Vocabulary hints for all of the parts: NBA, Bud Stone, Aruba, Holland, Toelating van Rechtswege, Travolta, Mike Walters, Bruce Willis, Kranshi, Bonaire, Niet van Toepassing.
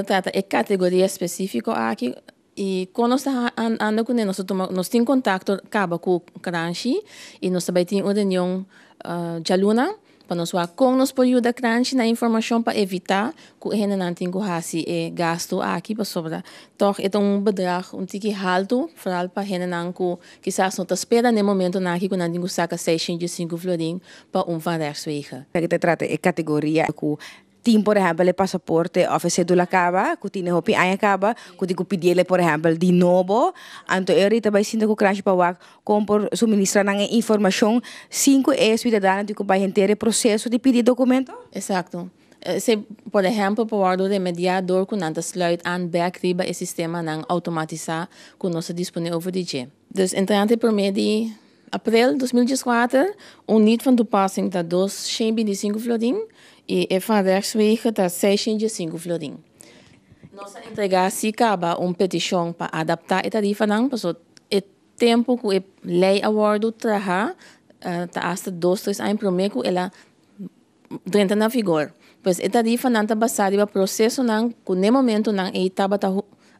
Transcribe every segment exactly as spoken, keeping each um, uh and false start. trata de categoria específica aqui e quando nós andamos com nós nós temos contato acaba com Kranshi e nós também temos uma reunião de aluna para nós ver como nós podemos ajudar Kranshi na informação para evitar que a gente não tenha esse gasto aqui para sobrar. Então é um bedrag um pouco alto para a gente não quizás não espera no momento na que quando a gente saca seiscentos e cinco florin para um van rechtswege. Se trata de categoria que Team, por exemplo, o passaporte ou a cédula acaba, que tem o P I acaba, que tem que pedir, por exemplo, de novo. Então, eu também sinto que o Kranshi Pawak suministra informação cinco e cidadãos que vai entrar o processo de pedir documento? Exato. Se, por exemplo, para o remediador, que não sluit aan bekriba o sistema não automatizar que nós disponemos over de G. Dus, entrante por meio de april dois mil e quatorze, um niet van toepassing dat dus vijfenvijftig florin e é van rechtswege dat vijfenzestig florin. Nossa entregação acaba um petição para adaptar a tarifa não, porque o tempo que a lei awardo traha tá hasta dois três anos primeiro que ela entra na vigor. Pois a tarifa não está baseada no processo não, que no momento não é tá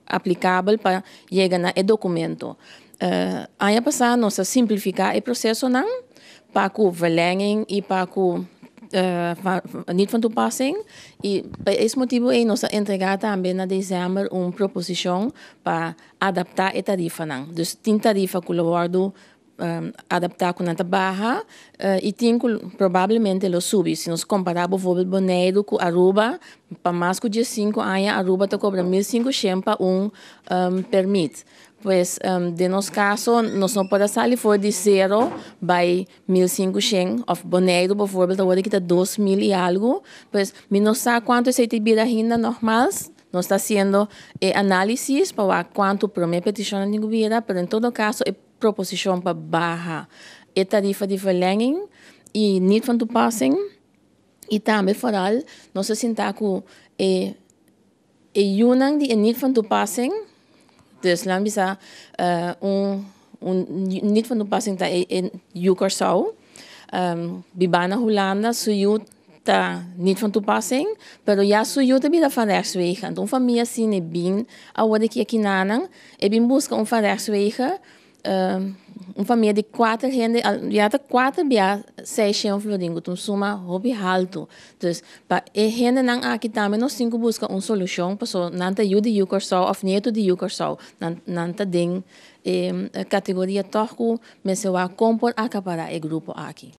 aplicável para chegar na e documento. Uh, ano passado, nós simplificamos o processo não, para a verlenging e para a niet van toepassing. E por esse motivo, nós entregamos também em dezembro uma proposição para adaptar a tarifa. Então, tem tarifa que eu guardo um, adaptar com a baixa uh, e tem que provavelmente eu subi. Se nós compararmos, por exemplo, Bonaire com Aruba, para mais de cinco anos, Aruba está cobrando mil e quinhentos para um, um permit. Pois, um, de nosso caso, nós não podemos sair fora de zero by mil e quinhentos, ou Bonaire, por exemplo, agora que está dois mil e algo. Pois, não sei quanto é a vida ainda normal. Nós estamos fazendo eh, análises para ver quanto primeira petição tem que vir, mas em todo caso, é proposição para barra a tarifa de verlenging e niet van toepassing. E também, vooral, nós sentamos que a união de niet van toepassing. Dus laat me zeggen, een niet van toepassing dat in Jukersau, Bibana Hollanda, Suyut dat niet van toepassing, maar ja Suyut heb je dat van rechtswege. En toen van mij zien ik ben, oude keer kinderen, ik ben busken om van rechtswege, om van mij de kwart hende, ja de kwart bij zestien vloedingen, toen summa hobby halto. Dus bij hende nang akitame nog cinco busken een solution, perso nanta jude Jukersau of niet jude Jukersau, nanta ding categorie toch hoe mensen waar compor acapara e grupo aki.